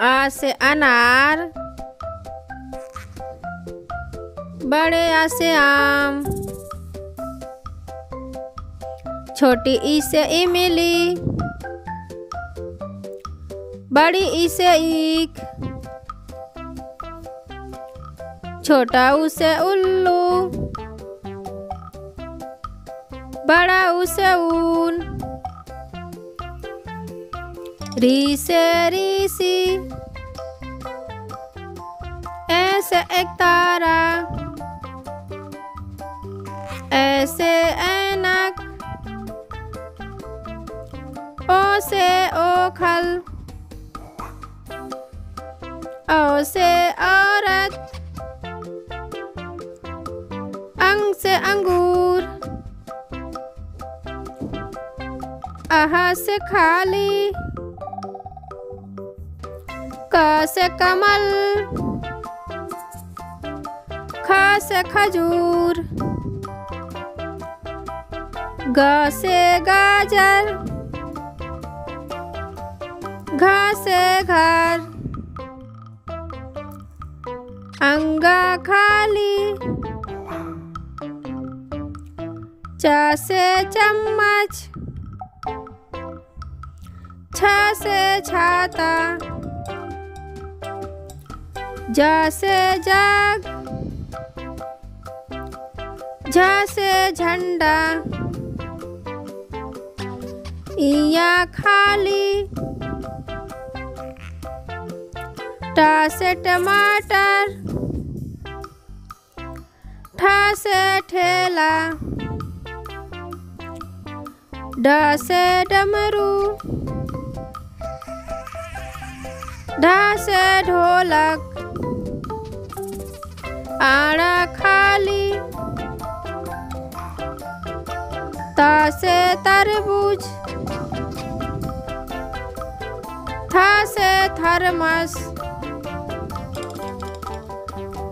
आ से अनार, बड़े आ से आम, छोटी ई से इमली, बड़ी ई से ईख, छोटा ऊ से उल्लू, बड़ा ऊ से ऊन, री से ऋषि, ए से एक तारा, ए से ऐनक, ओ से ओखल, ओ से औरत, अंग से अंगूर, अहा से खाली, क से कमल, ख से खजूर, ग से गाजर, घ से घर, अंगा खाली, च से चम्मच, छ से छाता, ज से जग, झ से झंडा, इया खाली, ट से टमाटर, ठ से ठेला, ड से डमरू, ढ से ढोलक, आड़ा खाली, त से तरबूज, थ से थर्मस,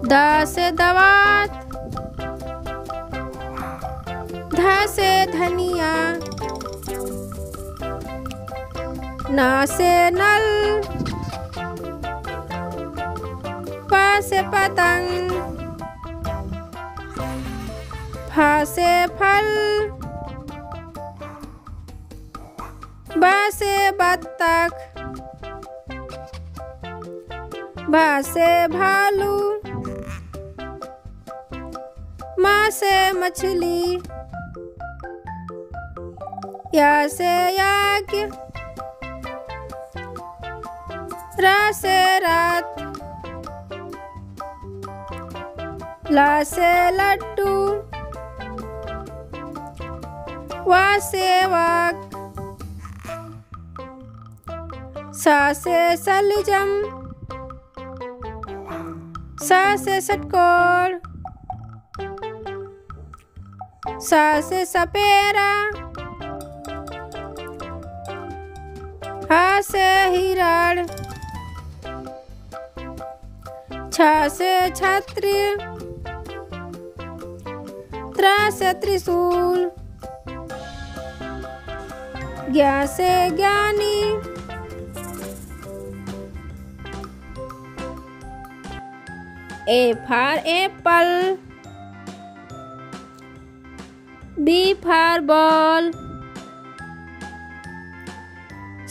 द से दवात, ध से धनिया, न से नल, प से पतंग, फ से फल, ब से बत्तख, भ से भालू, म से मछली, य से यज्ञ, र से रात, ल से लड्डू, व से वाक, स से सलजम, स से षटकोण, स से सपेरा, ह से हिरण, छ से छत्र, त्र से त्रिशूल, ज्ञ से ज्ञानी। A for apple, B for ball,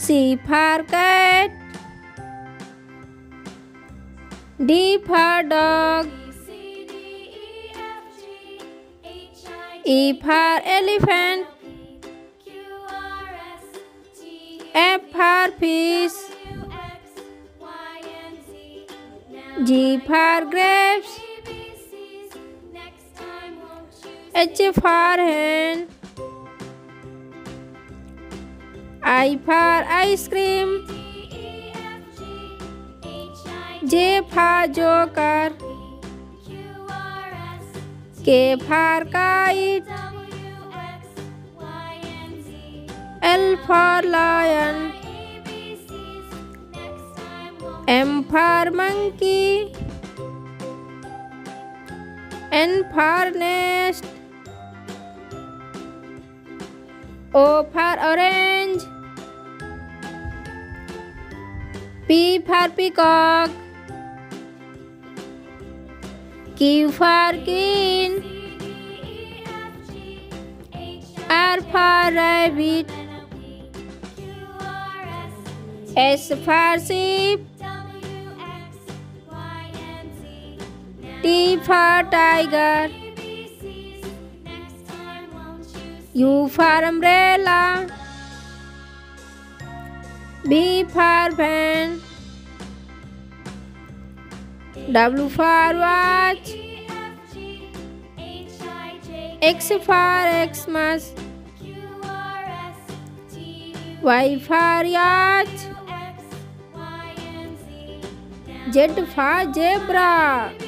C for cat, D for dog, E for elephant, F for fish, G for grapes, H for hand, I for ice cream, J for joker, K for kite, L for lion, M for monkey, N for nest, O for orange, P P for peacock, Q for queen, R for rabbit, S for sheep, T for tiger, U for umbrella, V for van, W for watch, X for Xmas, Y for yacht, Z for zebra.